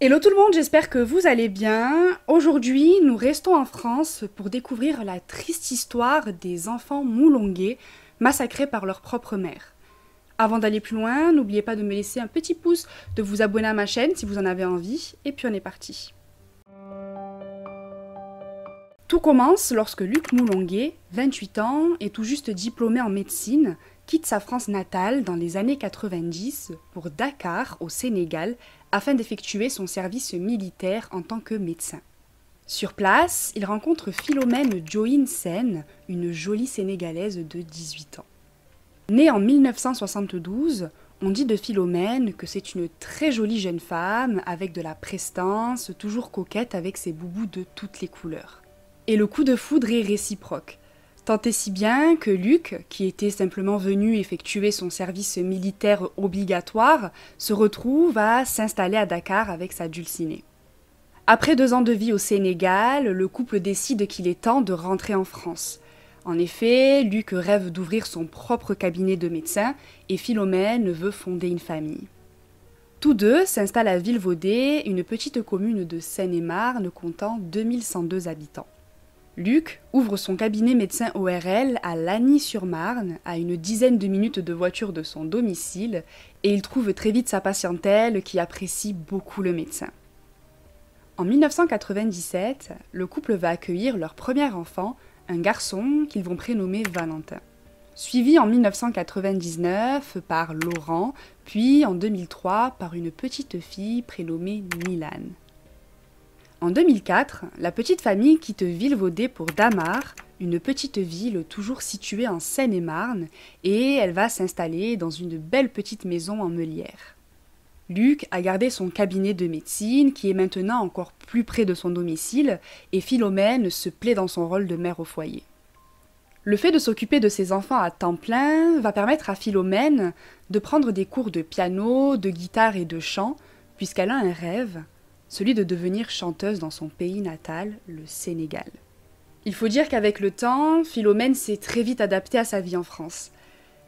Hello tout le monde, j'espère que vous allez bien. Aujourd'hui, nous restons en France pour découvrir la triste histoire des enfants Moulonguet massacrés par leur propre mère. Avant d'aller plus loin, n'oubliez pas de me laisser un petit pouce, de vous abonner à ma chaîne si vous en avez envie, et puis on est parti. Tout commence lorsque Luc Moulonguet, 28 ans et tout juste diplômé en médecine, quitte sa France natale dans les années 90 pour Dakar, au Sénégal, afin d'effectuer son service militaire en tant que médecin. Sur place, il rencontre Philomène Diohine Sène, une jolie Sénégalaise de 18 ans. Née en 1972, on dit de Philomène que c'est une très jolie jeune femme, avec de la prestance, toujours coquette avec ses boubous de toutes les couleurs. Et le coup de foudre est réciproque. Tant et si bien que Luc, qui était simplement venu effectuer son service militaire obligatoire, se retrouve à s'installer à Dakar avec sa dulcinée. Après 2 ans de vie au Sénégal, le couple décide qu'il est temps de rentrer en France. En effet, Luc rêve d'ouvrir son propre cabinet de médecin et Philomène veut fonder une famille. Tous deux s'installent à Villevaudée, une petite commune de Seine-et-Marne comptant 2102 habitants. Luc ouvre son cabinet médecin ORL à Lagny-sur-Marne, à une dizaine de minutes de voiture de son domicile, et il trouve très vite sa patientèle qui apprécie beaucoup le médecin. En 1997, le couple va accueillir leur premier enfant, un garçon qu'ils vont prénommer Valentin. Suivi en 1999 par Laurent, puis en 2003 par une petite fille prénommée Nilan. En 2004, la petite famille quitte Villevaudée pour Dampmart, une petite ville toujours située en Seine-et-Marne, et elle va s'installer dans une belle petite maison en meulière. Luc a gardé son cabinet de médecine, qui est maintenant encore plus près de son domicile, et Philomène se plaît dans son rôle de mère au foyer. Le fait de s'occuper de ses enfants à temps plein va permettre à Philomène de prendre des cours de piano, de guitare et de chant, puisqu'elle a un rêve, celui de devenir chanteuse dans son pays natal, le Sénégal. Il faut dire qu'avec le temps, Philomène s'est très vite adaptée à sa vie en France.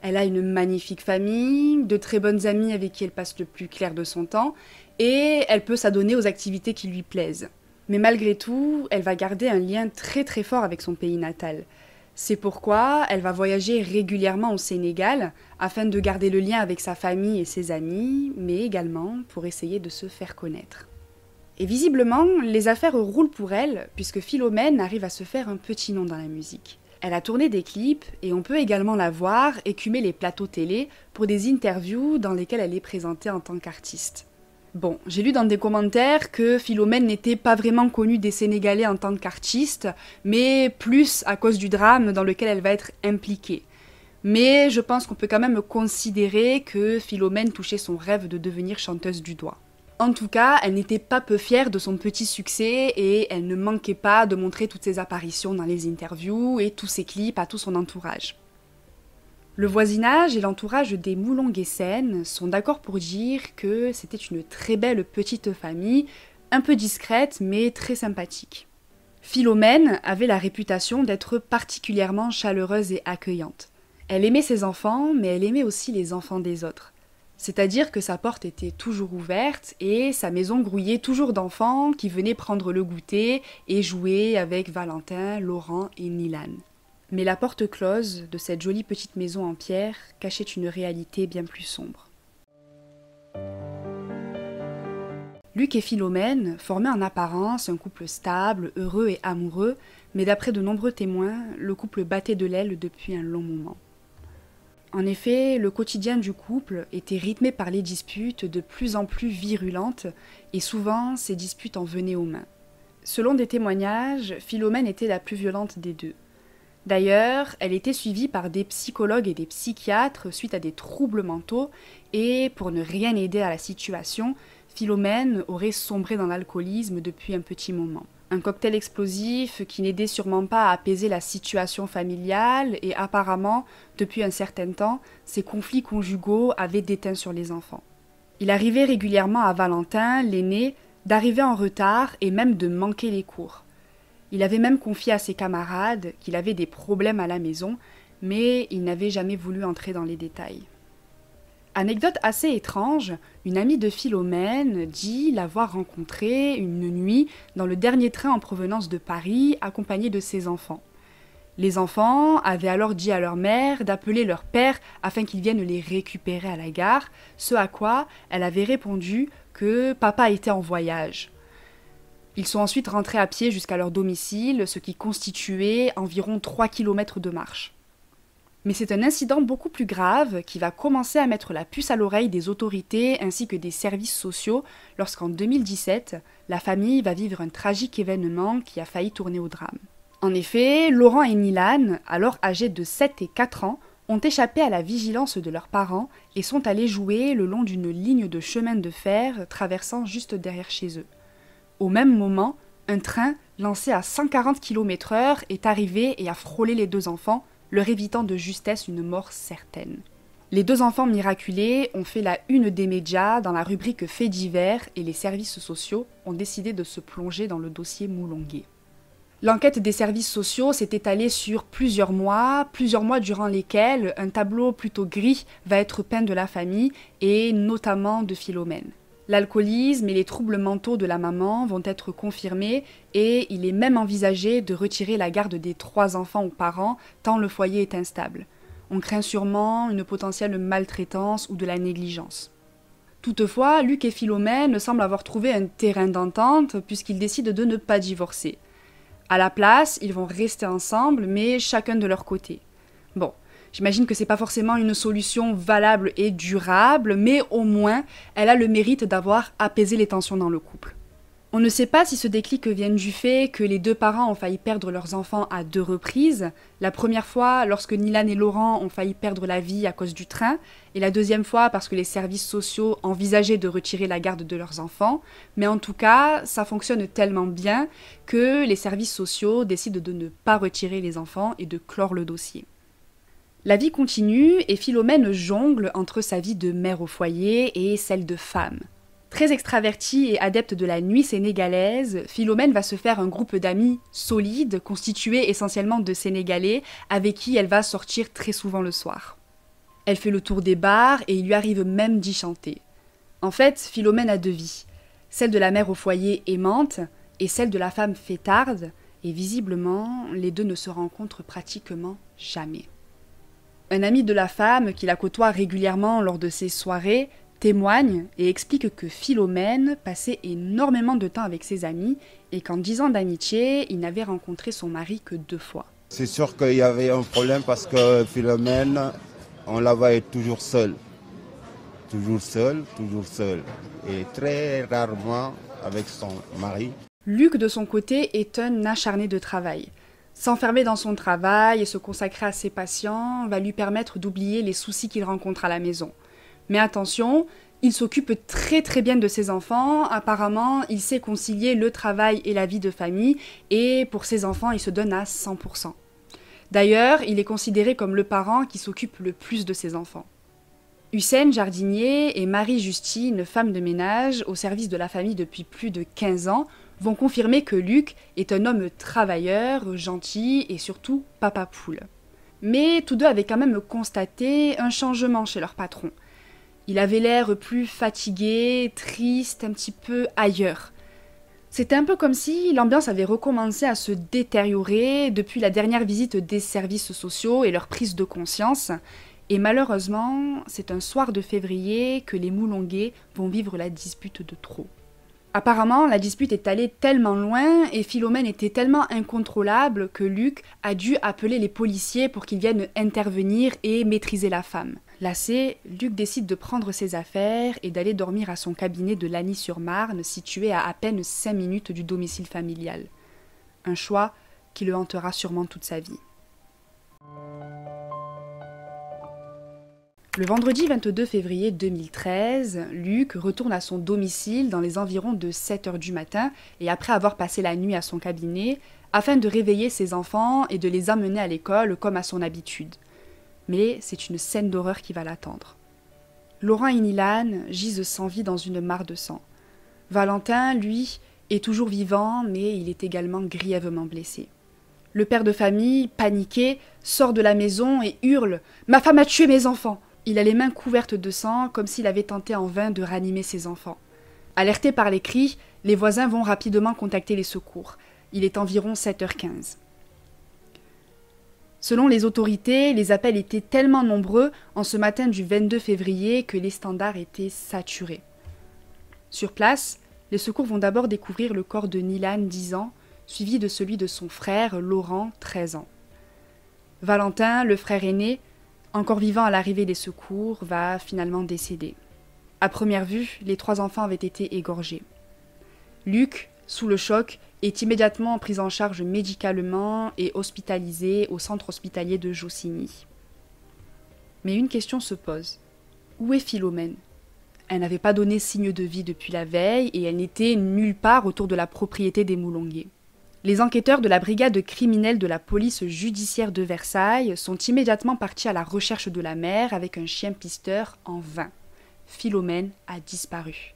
Elle a une magnifique famille, de très bonnes amies avec qui elle passe le plus clair de son temps, et elle peut s'adonner aux activités qui lui plaisent. Mais malgré tout, elle va garder un lien très très fort avec son pays natal. C'est pourquoi elle va voyager régulièrement au Sénégal, afin de garder le lien avec sa famille et ses amis, mais également pour essayer de se faire connaître. Et visiblement, les affaires roulent pour elle, puisque Philomène arrive à se faire un petit nom dans la musique. Elle a tourné des clips, et on peut également la voir écumer les plateaux télé pour des interviews dans lesquelles elle est présentée en tant qu'artiste. Bon, j'ai lu dans des commentaires que Philomène n'était pas vraiment connue des Sénégalais en tant qu'artiste, mais plus à cause du drame dans lequel elle va être impliquée. Mais je pense qu'on peut quand même considérer que Philomène touchait son rêve de devenir chanteuse du doigt. En tout cas, elle n'était pas peu fière de son petit succès et elle ne manquait pas de montrer toutes ses apparitions dans les interviews et tous ses clips à tout son entourage. Le voisinage et l'entourage des Moulonguet Sène sont d'accord pour dire que c'était une très belle petite famille, un peu discrète mais très sympathique. Philomène avait la réputation d'être particulièrement chaleureuse et accueillante. Elle aimait ses enfants, mais elle aimait aussi les enfants des autres. C'est-à-dire que sa porte était toujours ouverte et sa maison grouillait toujours d'enfants qui venaient prendre le goûter et jouer avec Valentin, Laurent et Nilan. Mais la porte close de cette jolie petite maison en pierre cachait une réalité bien plus sombre. Luc et Philomène formaient en apparence un couple stable, heureux et amoureux, mais d'après de nombreux témoins, le couple battait de l'aile depuis un long moment. En effet, le quotidien du couple était rythmé par les disputes de plus en plus virulentes, et souvent ces disputes en venaient aux mains. Selon des témoignages, Philomène était la plus violente des deux. D'ailleurs, elle était suivie par des psychologues et des psychiatres suite à des troubles mentaux, et pour ne rien aider à la situation, Philomène aurait sombré dans l'alcoolisme depuis un petit moment. Un cocktail explosif qui n'aidait sûrement pas à apaiser la situation familiale et apparemment, depuis un certain temps, ces conflits conjugaux avaient déteint sur les enfants. Il arrivait régulièrement à Valentin, l'aîné, d'arriver en retard et même de manquer les cours. Il avait même confié à ses camarades qu'il avait des problèmes à la maison, mais il n'avait jamais voulu entrer dans les détails. Anecdote assez étrange, une amie de Philomène dit l'avoir rencontrée une nuit dans le dernier train en provenance de Paris, accompagnée de ses enfants. Les enfants avaient alors dit à leur mère d'appeler leur père afin qu'il vienne les récupérer à la gare, ce à quoi elle avait répondu que papa était en voyage. Ils sont ensuite rentrés à pied jusqu'à leur domicile, ce qui constituait environ 3 km de marche. Mais c'est un incident beaucoup plus grave qui va commencer à mettre la puce à l'oreille des autorités ainsi que des services sociaux lorsqu'en 2017, la famille va vivre un tragique événement qui a failli tourner au drame. En effet, Laurent et Nilan, alors âgés de 7 et 4 ans, ont échappé à la vigilance de leurs parents et sont allés jouer le long d'une ligne de chemin de fer traversant juste derrière chez eux. Au même moment, un train lancé à 140 km/h est arrivé et a frôlé les deux enfants, leur évitant de justesse une mort certaine. Les deux enfants miraculés ont fait la une des médias dans la rubrique faits divers et les services sociaux ont décidé de se plonger dans le dossier Moulonguet. L'enquête des services sociaux s'est étalée sur plusieurs mois durant lesquels un tableau plutôt gris va être peint de la famille et notamment de Philomène. L'alcoolisme et les troubles mentaux de la maman vont être confirmés et il est même envisagé de retirer la garde des 3 enfants aux parents tant le foyer est instable. On craint sûrement une potentielle maltraitance ou de la négligence. Toutefois, Luc et Philomène semblent avoir trouvé un terrain d'entente puisqu'ils décident de ne pas divorcer. À la place, ils vont rester ensemble mais chacun de leur côté. Bon. J'imagine que c'est pas forcément une solution valable et durable, mais au moins, elle a le mérite d'avoir apaisé les tensions dans le couple. On ne sait pas si ce déclic vient du fait que les deux parents ont failli perdre leurs enfants à 2 reprises, la première fois lorsque Nilan et Laurent ont failli perdre la vie à cause du train, et la deuxième fois parce que les services sociaux envisageaient de retirer la garde de leurs enfants, mais en tout cas, ça fonctionne tellement bien que les services sociaux décident de ne pas retirer les enfants et de clore le dossier. La vie continue et Philomène jongle entre sa vie de mère au foyer et celle de femme. Très extravertie et adepte de la nuit sénégalaise, Philomène va se faire un groupe d'amis solide, constitué essentiellement de Sénégalais, avec qui elle va sortir très souvent le soir. Elle fait le tour des bars et il lui arrive même d'y chanter. En fait, Philomène a 2 vies, celle de la mère au foyer aimante et celle de la femme fêtarde, et visiblement, les deux ne se rencontrent pratiquement jamais. Un ami de la femme, qui la côtoie régulièrement lors de ses soirées, témoigne et explique que Philomène passait énormément de temps avec ses amis et qu'en 10 ans d'amitié, il n'avait rencontré son mari que 2 fois. C'est sûr qu'il y avait un problème parce que Philomène, on la voyait toujours seule. Toujours seule, toujours seule. Et très rarement avec son mari. Luc, de son côté, est un acharné de travail. S'enfermer dans son travail et se consacrer à ses patients va lui permettre d'oublier les soucis qu'il rencontre à la maison. Mais attention, il s'occupe très bien de ses enfants, apparemment il sait concilier le travail et la vie de famille, et pour ses enfants il se donne à 100%. D'ailleurs, il est considéré comme le parent qui s'occupe le plus de ses enfants. Hussein, jardinier, et Marie-Justine, femme de ménage, au service de la famille depuis plus de 15 ans, vont confirmer que Luc est un homme travailleur, gentil et surtout papa poule. Mais tous 2 avaient quand même constaté un changement chez leur patron. Il avait l'air plus fatigué, triste, un petit peu ailleurs. C'était un peu comme si l'ambiance avait recommencé à se détériorer depuis la dernière visite des services sociaux et leur prise de conscience. Et malheureusement, c'est un soir de février que les Moulonguets vont vivre la dispute de trop. Apparemment, la dispute est allée tellement loin et Philomène était tellement incontrôlable que Luc a dû appeler les policiers pour qu'ils viennent intervenir et maîtriser la femme. Lassé, Luc décide de prendre ses affaires et d'aller dormir à son cabinet de Lagny-sur-Marne, situé à peine 5 minutes du domicile familial. Un choix qui le hantera sûrement toute sa vie. Le vendredi 22 février 2013, Luc retourne à son domicile dans les environs de 7 h du matin et après avoir passé la nuit à son cabinet, afin de réveiller ses enfants et de les emmener à l'école comme à son habitude. Mais c'est une scène d'horreur qui va l'attendre. Laurent et Nilan gisent sans vie dans une mare de sang. Valentin, lui, est toujours vivant mais il est également grièvement blessé. Le père de famille, paniqué, sort de la maison et hurle « Ma femme a tué mes enfants !» Il a les mains couvertes de sang, comme s'il avait tenté en vain de ranimer ses enfants. Alertés par les cris, les voisins vont rapidement contacter les secours. Il est environ 7h15. Selon les autorités, les appels étaient tellement nombreux en ce matin du 22 février que les standards étaient saturés. Sur place, les secours vont d'abord découvrir le corps de Nilan, 10 ans, suivi de celui de son frère, Laurent, 13 ans. Valentin, le frère aîné, encore vivant à l'arrivée des secours, va finalement décéder. À première vue, les trois enfants avaient été égorgés. Luc, sous le choc, est immédiatement pris en charge médicalement et hospitalisé au centre hospitalier de Jossigny. Mais une question se pose. Où est Philomène? Elle n'avait pas donné signe de vie depuis la veille et elle n'était nulle part autour de la propriété des Moulonguet. Les enquêteurs de la brigade criminelle de la police judiciaire de Versailles sont immédiatement partis à la recherche de la mère avec un chien pisteur en vain. Philomène a disparu.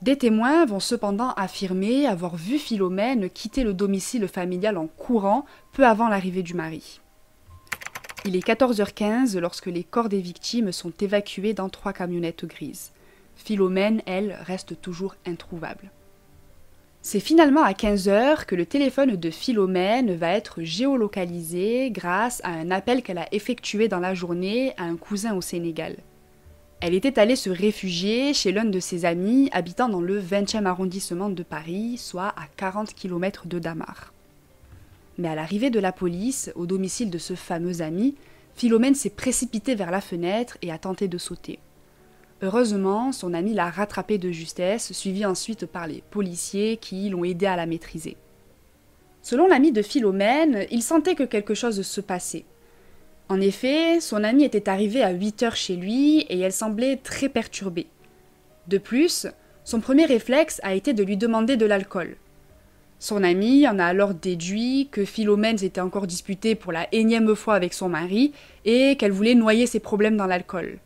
Des témoins vont cependant affirmer avoir vu Philomène quitter le domicile familial en courant peu avant l'arrivée du mari. Il est 14h15 lorsque les corps des victimes sont évacués dans 3 camionnettes grises. Philomène, elle, reste toujours introuvable. C'est finalement à 15h que le téléphone de Philomène va être géolocalisé grâce à un appel qu'elle a effectué dans la journée à un cousin au Sénégal. Elle était allée se réfugier chez l'un de ses amis habitant dans le 20e arrondissement de Paris, soit à 40 km de Dampmart. Mais à l'arrivée de la police, au domicile de ce fameux ami, Philomène s'est précipitée vers la fenêtre et a tenté de sauter. Heureusement, son ami l'a rattrapée de justesse, suivie ensuite par les policiers qui l'ont aidée à la maîtriser. Selon l'ami de Philomène, il sentait que quelque chose se passait. En effet, son amie était arrivée à 8h chez lui et elle semblait très perturbée. De plus, son premier réflexe a été de lui demander de l'alcool. Son amie en a alors déduit que Philomène s'était encore disputée pour la énième fois avec son mari et qu'elle voulait noyer ses problèmes dans l'alcool.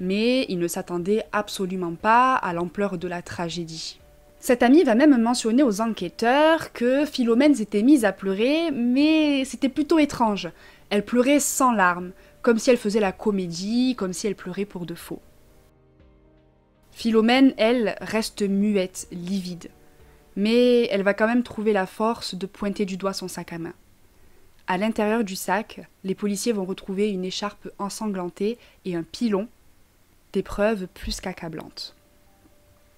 Mais il ne s'attendait absolument pas à l'ampleur de la tragédie. Cette amie va même mentionner aux enquêteurs que Philomène s'était mise à pleurer, mais c'était plutôt étrange. Elle pleurait sans larmes, comme si elle faisait la comédie, comme si elle pleurait pour de faux. Philomène, elle, reste muette, livide. Mais elle va quand même trouver la force de pointer du doigt son sac à main. À l'intérieur du sac, les policiers vont retrouver une écharpe ensanglantée et un pilon, des preuves plus qu'accablantes.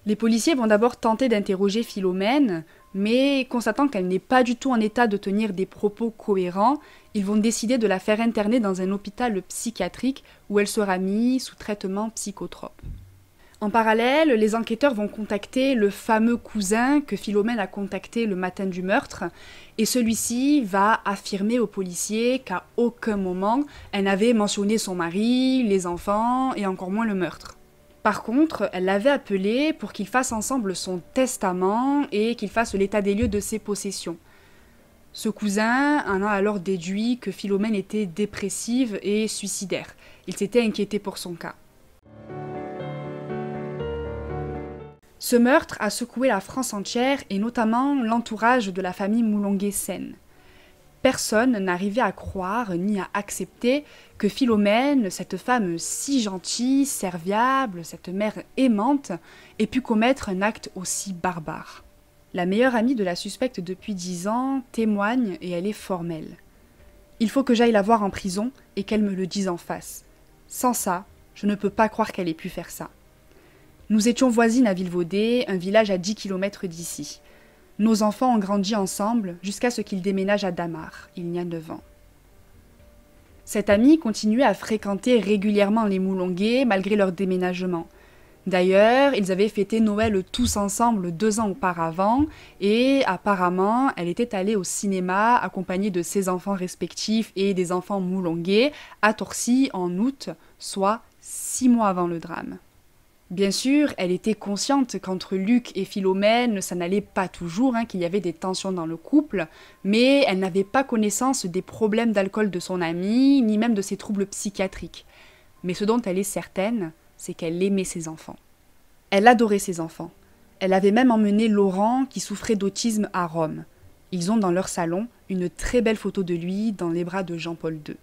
Les policiers vont d'abord tenter d'interroger Philomène, mais constatant qu'elle n'est pas du tout en état de tenir des propos cohérents, ils vont décider de la faire interner dans un hôpital psychiatrique où elle sera mise sous traitement psychotrope. En parallèle, les enquêteurs vont contacter le fameux cousin que Philomène a contacté le matin du meurtre, et celui-ci va affirmer aux policiers qu'à aucun moment elle n'avait mentionné son mari, les enfants et encore moins le meurtre. Par contre, elle l'avait appelé pour qu'ils fassent ensemble son testament et qu'ils fassent l'état des lieux de ses possessions. Ce cousin en a alors déduit que Philomène était dépressive et suicidaire. Il s'était inquiété pour son cas. Ce meurtre a secoué la France entière et notamment l'entourage de la famille Moulonguet-Sène. Personne n'arrivait à croire ni à accepter que Philomène, cette femme si gentille, serviable, cette mère aimante, ait pu commettre un acte aussi barbare. La meilleure amie de la suspecte depuis 10 ans témoigne et elle est formelle. Il faut que j'aille la voir en prison et qu'elle me le dise en face. Sans ça, je ne peux pas croire qu'elle ait pu faire ça. Nous étions voisines à Villevaudée, un village à 10 km d'ici. Nos enfants ont grandi ensemble jusqu'à ce qu'ils déménagent à Dampmart, il y a 9 ans. Cette amie continuait à fréquenter régulièrement les Moulonguet malgré leur déménagement. D'ailleurs, ils avaient fêté Noël tous ensemble 2 ans auparavant et apparemment, elle était allée au cinéma accompagnée de ses enfants respectifs et des enfants Moulonguet à Torcy en août, soit 6 mois avant le drame. Bien sûr, elle était consciente qu'entre Luc et Philomène, ça n'allait pas toujours, qu'il y avait des tensions dans le couple, mais elle n'avait pas connaissance des problèmes d'alcool de son amie, ni même de ses troubles psychiatriques. Mais ce dont elle est certaine, c'est qu'elle aimait ses enfants. Elle adorait ses enfants. Elle avait même emmené Laurent, qui souffrait d'autisme, à Rome. Ils ont dans leur salon une très belle photo de lui dans les bras de Jean-Paul II.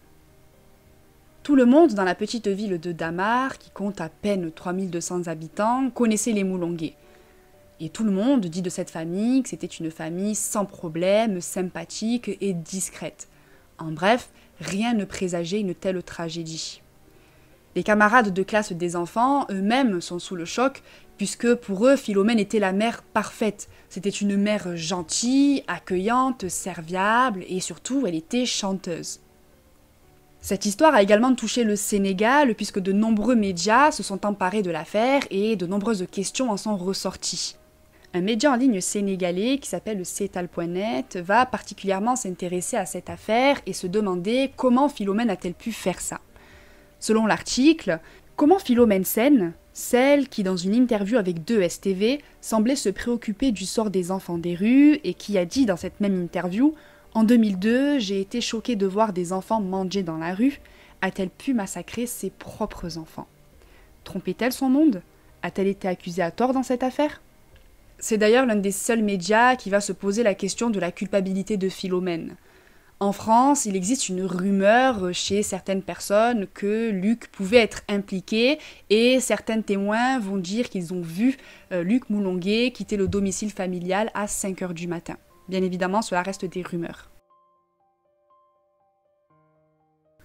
Tout le monde dans la petite ville de Dampmart, qui compte à peine 3200 habitants, connaissait les Moulonguet. Et tout le monde dit de cette famille que c'était une famille sans problème, sympathique et discrète. En bref, rien ne présageait une telle tragédie. Les camarades de classe des enfants, eux-mêmes, sont sous le choc, puisque pour eux, Philomène était la mère parfaite. C'était une mère gentille, accueillante, serviable, et surtout, elle était chanteuse. Cette histoire a également touché le Sénégal, puisque de nombreux médias se sont emparés de l'affaire et de nombreuses questions en sont ressorties. Un média en ligne sénégalais qui s'appelle Setal.net va particulièrement s'intéresser à cette affaire et se demander comment Philomène a-t-elle pu faire ça. Selon l'article, comment Philomène Sène, celle qui dans une interview avec 2STV semblait se préoccuper du sort des enfants des rues et qui a dit dans cette même interview « En 2002, j'ai été choquée de voir des enfants manger dans la rue. A-t-elle pu massacrer ses propres enfants? Trompait-elle son monde? A-t-elle été accusée à tort dans cette affaire ?» C'est d'ailleurs l'un des seuls médias qui va se poser la question de la culpabilité de Philomène. En France, il existe une rumeur chez certaines personnes que Luc pouvait être impliqué et certains témoins vont dire qu'ils ont vu Luc Moulonguet quitter le domicile familial à 5 h du matin. Bien évidemment, cela reste des rumeurs.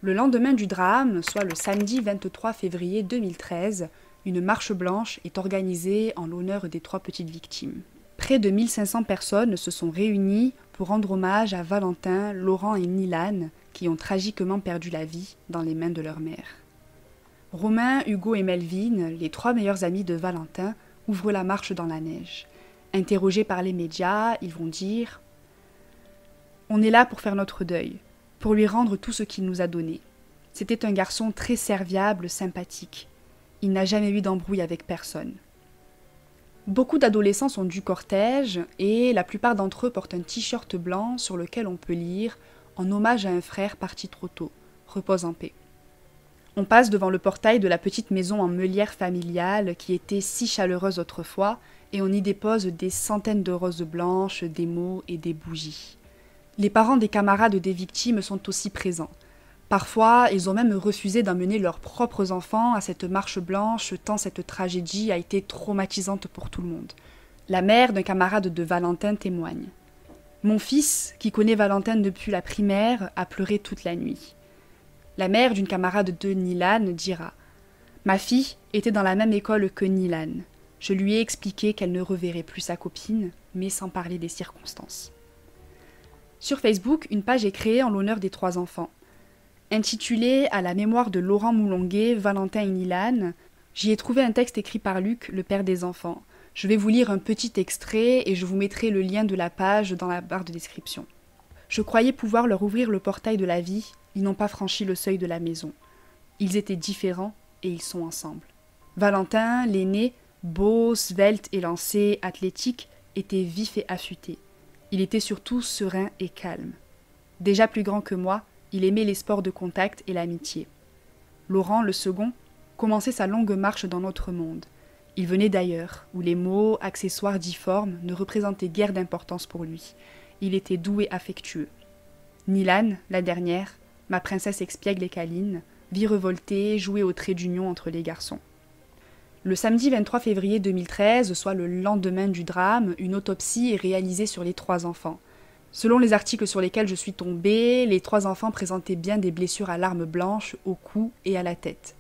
Le lendemain du drame, soit le samedi 23 février 2013, une marche blanche est organisée en l'honneur des 3 petites victimes. Près de 1500 personnes se sont réunies pour rendre hommage à Valentin, Laurent et Nilan, qui ont tragiquement perdu la vie dans les mains de leur mère. Romain, Hugo et Melvin, les 3 meilleurs amis de Valentin, ouvrent la marche dans la neige. Interrogés par les médias, ils vont dire « On est là pour faire notre deuil, pour lui rendre tout ce qu'il nous a donné. C'était un garçon très serviable, sympathique. Il n'a jamais eu d'embrouille avec personne. » Beaucoup d'adolescents sont du cortège et la plupart d'entre eux portent un t-shirt blanc sur lequel on peut lire « En hommage à un frère parti trop tôt, repose en paix ». On passe devant le portail de la petite maison en meulière familiale qui était si chaleureuse autrefois et on y dépose des centaines de roses blanches, des mots et des bougies. Les parents des camarades des victimes sont aussi présents. Parfois, ils ont même refusé d'emmener leurs propres enfants à cette marche blanche tant cette tragédie a été traumatisante pour tout le monde. La mère d'un camarade de Valentin témoigne. « Mon fils, qui connaît Valentin depuis la primaire, a pleuré toute la nuit. » La mère d'une camarade de Nilan dira « Ma fille était dans la même école que Nilan. Je lui ai expliqué qu'elle ne reverrait plus sa copine, mais sans parler des circonstances. » Sur Facebook, une page est créée en l'honneur des 3 enfants. Intitulé « À la mémoire de Laurent Moulonguet, Valentin et Nilan », j'y ai trouvé un texte écrit par Luc, le père des enfants. Je vais vous lire un petit extrait et je vous mettrai le lien de la page dans la barre de description. « Je croyais pouvoir leur ouvrir le portail de la vie, ils n'ont pas franchi le seuil de la maison. Ils étaient différents et ils sont ensemble. Valentin, l'aîné, beau, svelte, élancé, athlétique, était vif et affûté. Il était surtout serein et calme. Déjà plus grand que moi, il aimait les sports de contact et l'amitié. Laurent, le second, commençait sa longue marche dans notre monde. Il venait d'ailleurs, où les mots, accessoires difformes, ne représentaient guère d'importance pour lui. Il était doux et affectueux. Nilan, la dernière, ma princesse expiègle et câline, vit revoltée, jouer au trait d'union entre les garçons. » Le samedi 23 février 2013, soit le lendemain du drame, une autopsie est réalisée sur les 3 enfants. Selon les articles sur lesquels je suis tombée, les 3 enfants présentaient bien des blessures à l'arme blanche, au cou et à la tête.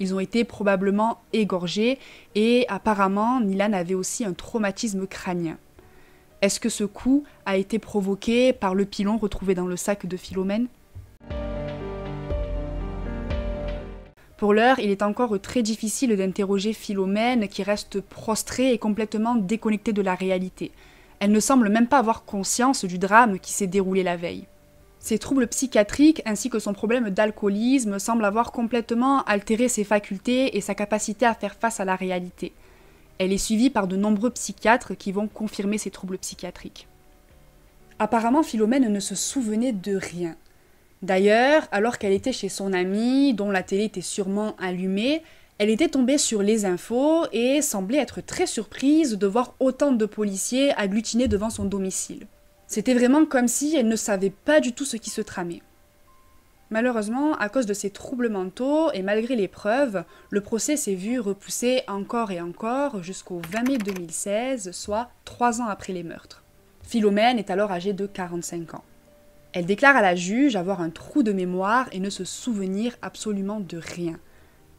Ils ont été probablement égorgés et apparemment Nilan avait aussi un traumatisme crânien. Est-ce que ce coup a été provoqué par le pilon retrouvé dans le sac de Philomène? Pour l'heure, il est encore très difficile d'interroger Philomène qui reste prostrée et complètement déconnectée de la réalité. Elle ne semble même pas avoir conscience du drame qui s'est déroulé la veille. Ses troubles psychiatriques ainsi que son problème d'alcoolisme semblent avoir complètement altéré ses facultés et sa capacité à faire face à la réalité. Elle est suivie par de nombreux psychiatres qui vont confirmer ses troubles psychiatriques. Apparemment, Philomène ne se souvenait de rien. D'ailleurs, alors qu'elle était chez son amie, dont la télé était sûrement allumée, elle était tombée sur les infos et semblait être très surprise de voir autant de policiers agglutinés devant son domicile. C'était vraiment comme si elle ne savait pas du tout ce qui se tramait. Malheureusement, à cause de ces troubles mentaux et malgré les preuves, le procès s'est vu repoussé encore et encore jusqu'au 20 mai 2016, soit 3 ans après les meurtres. Philomène est alors âgée de 45 ans. Elle déclare à la juge avoir un trou de mémoire et ne se souvenir absolument de rien.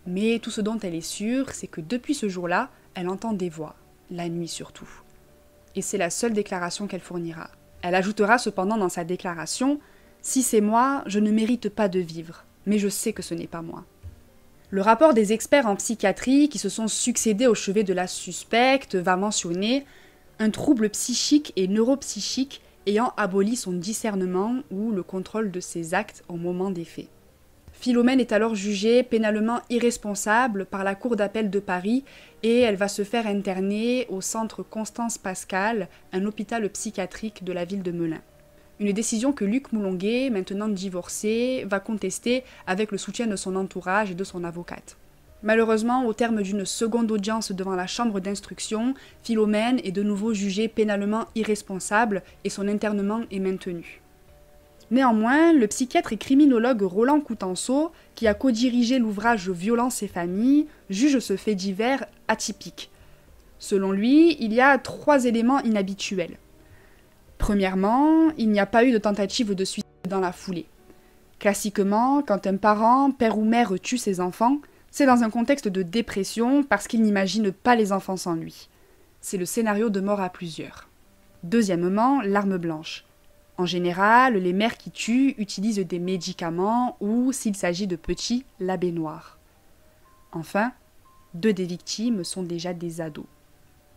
Mais tout ce dont elle est sûre, c'est que depuis ce jour-là, elle entend des voix, la nuit surtout. Et c'est la seule déclaration qu'elle fournira. Elle ajoutera cependant dans sa déclaration « Si c'est moi, je ne mérite pas de vivre, mais je sais que ce n'est pas moi. » Le rapport des experts en psychiatrie qui se sont succédés au chevet de la suspecte va mentionner un trouble psychique et neuropsychique ayant aboli son discernement ou le contrôle de ses actes au moment des faits. Philomène est alors jugée pénalement irresponsable par la Cour d'appel de Paris et elle va se faire interner au centre Constance Pascal, un hôpital psychiatrique de la ville de Melun. Une décision que Luc Moulonguet, maintenant divorcé, va contester avec le soutien de son entourage et de son avocate. Malheureusement, au terme d'une seconde audience devant la chambre d'instruction, Philomène est de nouveau jugée pénalement irresponsable et son internement est maintenu. Néanmoins, le psychiatre et criminologue Roland Coutenceau, qui a co-dirigé l'ouvrage « Violence et famille », juge ce fait divers atypique. Selon lui, il y a 3 éléments inhabituels. Premièrement, il n'y a pas eu de tentative de suicide dans la foulée. Classiquement, quand un parent, père ou mère tue ses enfants, c'est dans un contexte de dépression parce qu'il n'imagine pas les enfants sans lui. C'est le scénario de mort à plusieurs. Deuxièmement, l'arme blanche. En général, les mères qui tuent utilisent des médicaments ou, s'il s'agit de petits, la baignoire. Enfin, 2 des victimes sont déjà des ados.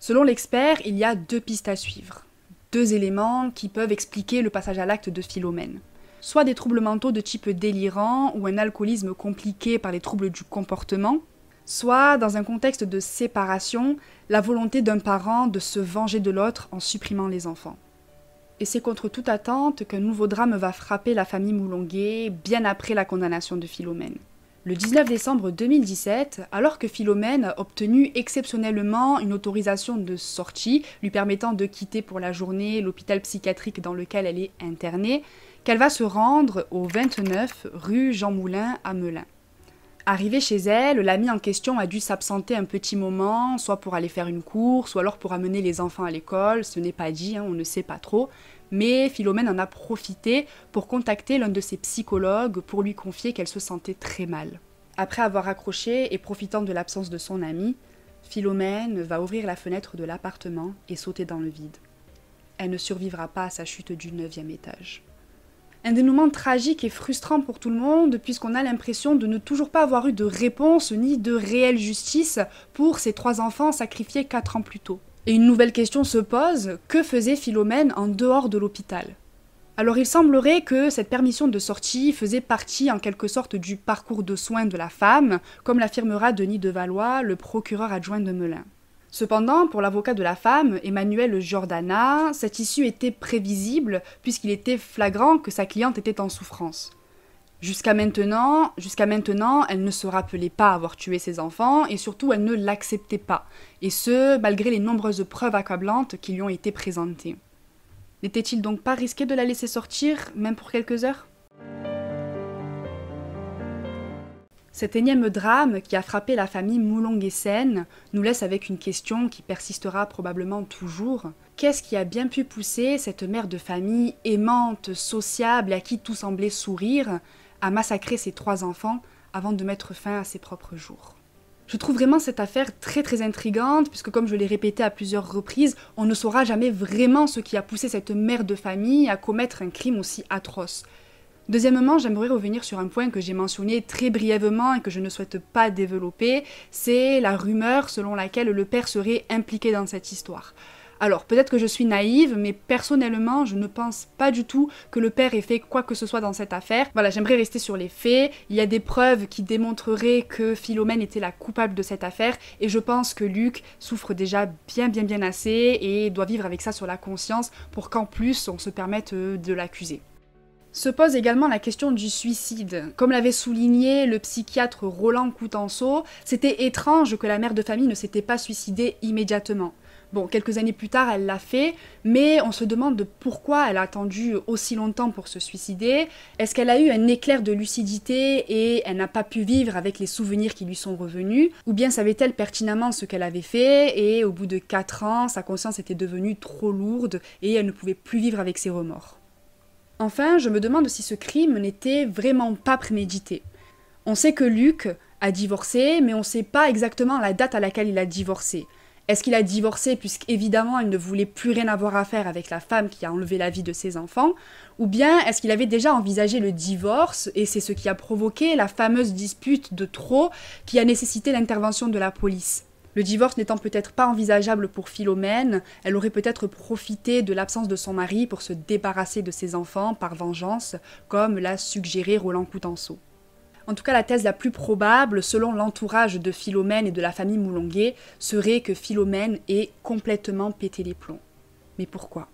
Selon l'expert, il y a 2 pistes à suivre. 2 éléments qui peuvent expliquer le passage à l'acte de Philomène. Soit des troubles mentaux de type délirant ou un alcoolisme compliqué par les troubles du comportement, soit, dans un contexte de séparation, la volonté d'un parent de se venger de l'autre en supprimant les enfants. Et c'est contre toute attente qu'un nouveau drame va frapper la famille Moulonguet bien après la condamnation de Philomène. Le 19 décembre 2017, alors que Philomène a obtenu exceptionnellement une autorisation de sortie, lui permettant de quitter pour la journée l'hôpital psychiatrique dans lequel elle est internée, qu'elle va se rendre au 29 rue Jean Moulin à Melun. Arrivée chez elle, l'amie en question a dû s'absenter un petit moment, soit pour aller faire une course, ou alors pour amener les enfants à l'école, ce n'est pas dit, on ne sait pas trop, mais Philomène en a profité pour contacter l'un de ses psychologues pour lui confier qu'elle se sentait très mal. Après avoir accroché et profitant de l'absence de son amie, Philomène va ouvrir la fenêtre de l'appartement et sauter dans le vide. Elle ne survivra pas à sa chute du 9e étage. Un dénouement tragique et frustrant pour tout le monde, puisqu'on a l'impression de ne toujours pas avoir eu de réponse ni de réelle justice pour ces 3 enfants sacrifiés 4 ans plus tôt. Et une nouvelle question se pose, que faisait Philomène en dehors de l'hôpital? Alors il semblerait que cette permission de sortie faisait partie en quelque sorte du parcours de soins de la femme, comme l'affirmera Denis de Valois, le procureur adjoint de Melun. Cependant, pour l'avocat de la femme, Emmanuelle Jordana, cette issue était prévisible puisqu'il était flagrant que sa cliente était en souffrance. Jusqu'à maintenant, elle ne se rappelait pas avoir tué ses enfants et surtout elle ne l'acceptait pas, et ce, malgré les nombreuses preuves accablantes qui lui ont été présentées. N'était-il donc pas risqué de la laisser sortir, même pour quelques heures? Cet énième drame qui a frappé la famille Moulonguet Sène nous laisse avec une question qui persistera probablement toujours. Qu'est-ce qui a bien pu pousser cette mère de famille aimante, sociable, à qui tout semblait sourire, à massacrer ses 3 enfants avant de mettre fin à ses propres jours? Je trouve vraiment cette affaire très très intrigante, puisque comme je l'ai répété à plusieurs reprises, on ne saura jamais vraiment ce qui a poussé cette mère de famille à commettre un crime aussi atroce. Deuxièmement, j'aimerais revenir sur un point que j'ai mentionné très brièvement et que je ne souhaite pas développer, c'est la rumeur selon laquelle le père serait impliqué dans cette histoire. Alors, peut-être que je suis naïve, mais personnellement, je ne pense pas du tout que le père ait fait quoi que ce soit dans cette affaire. Voilà, j'aimerais rester sur les faits. Il y a des preuves qui démontreraient que Philomène était la coupable de cette affaire, et je pense que Luc souffre déjà bien assez et doit vivre avec ça sur la conscience pour qu'en plus, on se permette de l'accuser. Se pose également la question du suicide. Comme l'avait souligné le psychiatre Roland Coutenceau, c'était étrange que la mère de famille ne s'était pas suicidée immédiatement. Bon, quelques années plus tard, elle l'a fait, mais on se demande pourquoi elle a attendu aussi longtemps pour se suicider. Est-ce qu'elle a eu un éclair de lucidité et elle n'a pas pu vivre avec les souvenirs qui lui sont revenus? Ou bien savait-elle pertinemment ce qu'elle avait fait et au bout de 4 ans, sa conscience était devenue trop lourde et elle ne pouvait plus vivre avec ses remords? Enfin, je me demande si ce crime n'était vraiment pas prémédité. On sait que Luc a divorcé, mais on ne sait pas exactement la date à laquelle il a divorcé. Est-ce qu'il a divorcé puisqu'évidemment il ne voulait plus rien avoir à faire avec la femme qui a enlevé la vie de ses enfants? Ou bien est-ce qu'il avait déjà envisagé le divorce et c'est ce qui a provoqué la fameuse dispute de trop qui a nécessité l'intervention de la police? Le divorce n'étant peut-être pas envisageable pour Philomène, elle aurait peut-être profité de l'absence de son mari pour se débarrasser de ses enfants par vengeance, comme l'a suggéré Roland Coutenceau. En tout cas, la thèse la plus probable, selon l'entourage de Philomène et de la famille Moulonguet, serait que Philomène ait complètement pété les plombs. Mais pourquoi?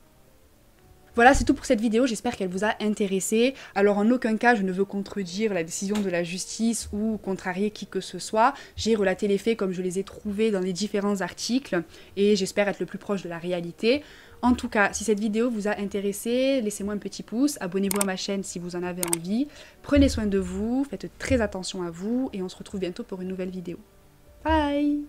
Voilà, c'est tout pour cette vidéo, j'espère qu'elle vous a intéressé. Alors en aucun cas, je ne veux contredire la décision de la justice ou contrarier qui que ce soit. J'ai relaté les faits comme je les ai trouvés dans les différents articles et j'espère être le plus proche de la réalité. En tout cas, si cette vidéo vous a intéressé, laissez-moi un petit pouce, abonnez-vous à ma chaîne si vous en avez envie. Prenez soin de vous, faites très attention à vous et on se retrouve bientôt pour une nouvelle vidéo. Bye!